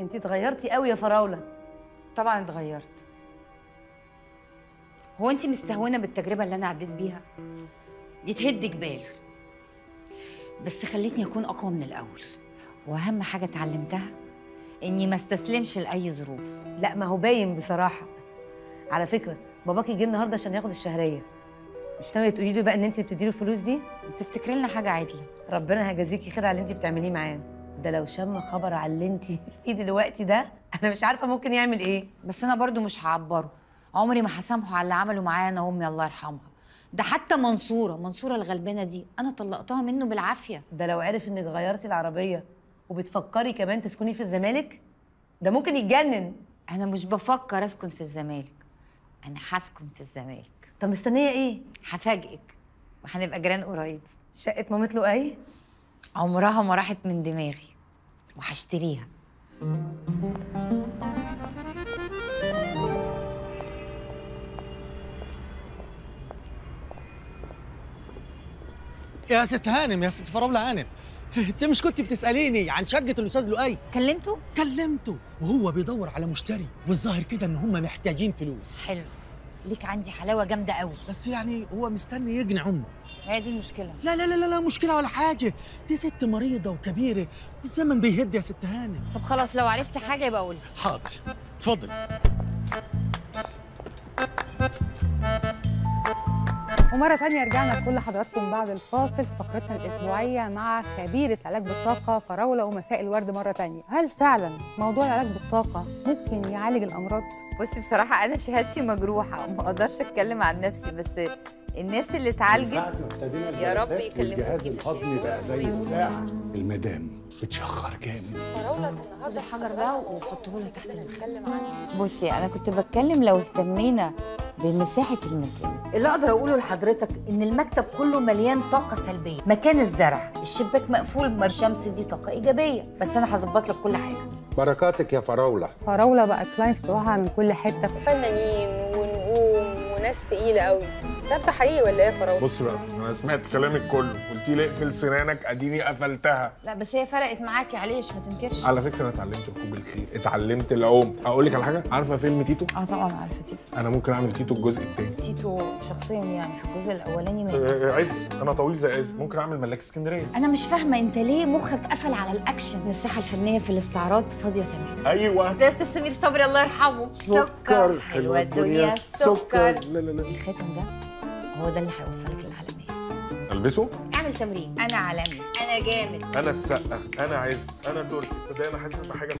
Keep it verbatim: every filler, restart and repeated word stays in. انتي اتغيرتي قوي يا فراوله. طبعا اتغيرت. هو انتي مستهونه بالتجربه اللي انا عديت بيها دي؟ تهد جبال، بس خلتني اكون اقوى من الاول. واهم حاجه اتعلمتها اني ما استسلمش لاي ظروف. لا ما هو باين بصراحه. على فكره باباكي جه النهارده عشان ياخد الشهريه. مش ناويه تقولي له بقى ان انتي بتديله الفلوس دي؟ بتفتكري لنا حاجه عادله؟ ربنا هيجازيكي خير على اللي انتي بتعمليه معانا. ده لو شم خبر على اللي انت فيه دلوقتي ده انا مش عارفه ممكن يعمل ايه. بس انا برضو مش هعبره، عمري ما هسامحه على اللي عمله معايا انا وامي الله يرحمها. ده حتى منصوره منصوره الغلبانه دي انا طلقتها منه بالعافيه. ده لو عرف انك غيرتي العربيه وبتفكري كمان تسكني في الزمالك ده ممكن يتجنن. انا مش بفكر اسكن في الزمالك، انا هسكن في الزمالك. طب مستنيه ايه؟ هفاجئك وهنبقى جيران قريب. شقه مامت له ايه؟ عمرها ما راحت من دماغي وهشتريها. يا ست هانم، يا ست فراولة هانم، انت مش كنت بتسأليني عن شقة الأستاذ لؤي؟ كلمته؟ كلمته وهو بيدور على مشتري، والظاهر كده إن هم محتاجين فلوس. حلو، ليك عندي حلاوة جامدة قوي. بس يعني هو مستني يجني أمه. هي دي المشكلة؟ لا لا لا لا مشكلة ولا حاجة، دي ست مريضة وكبيرة والزمن بيهد يا ست هانم. طب خلاص لو عرفت حاجة يبقى قولي. حاضر، اتفضلي. ومرة تانية رجعنا لكل حضراتكم بعد الفاصل في فقرتنا الأسبوعية مع خبيرة علاج بالطاقة فراولة ومساء الورد مرة تانية. هل فعلا موضوع العلاج بالطاقة ممكن يعالج الأمراض؟ بصي بصراحة أنا شهادتي مجروحة وما أقدرش أتكلم عن نفسي، بس الناس اللي اتعالجت يا رب يكلموكي. الجهاز الهضمي بقى زي الساعة، المدام بتشخر جامد. فراولة خد الحجر ده وحطه له تحت المخلة معايا. بصي أنا كنت بتكلم لو اهتمينا بمساحة المكان. اللي أقدر أقوله لحضرتك إن المكتب كله مليان طاقة سلبية، مكان الزرع، الشباك مقفول، الشمس دي طاقة إيجابية، بس أنا هظبط لك كل حاجة. بركاتك يا فراولة. فراولة بقى كلاينتس بتوعها من كل حتة، فنانين ونجوم وناس تقيلة قوي. ده حقيقي ولا ايه يا فراولة؟ بص بقى انا سمعت كلامك كله، قلتي لي اقفل سنانك، اديني قفلتها. لا بس هي فرقت معاكي، علاش ما تنكرش؟ على فكره انا اتعلمت ركوب الخيل، اتعلمت العوم. اقول لك على حاجه، عارفه فيلم تيتو؟ اه طبعا عارفه تيتو. انا ممكن اعمل تيتو الجزء الثاني. تيتو شخصيا يعني في الجزء الاولاني ما عز، انا طويل زي عز، ممكن اعمل ملاك اسكندريه. انا مش فاهمه انت ليه مخك قفل على الاكشن، الساحه الفنيه في الاستعراض فاضيه تماما. ايوه زي استاذ سمير صبري الله يرحمه. سكر حلوه الدنيا، سكر. لا لا لا الخاتم ده هو ده اللي هيوصلك للعالمية. البسه؟ اعمل تمرين. انا عالمي، انا جامد، انا السقا، انا عز، انا تركي. صدقني انا حاسس بحاجه